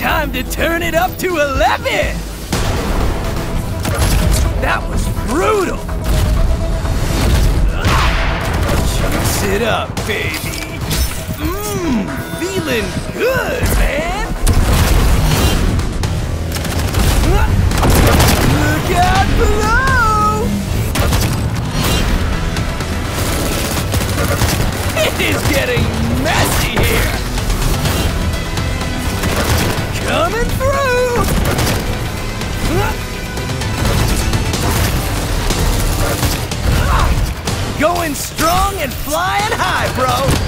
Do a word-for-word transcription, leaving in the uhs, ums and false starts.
Time to turn it up to eleven! That was brutal! Chunks it up, baby! Mmm, feeling good, man! Look out below! It is getting messy here! Coming through! Going strong and flying high, bro!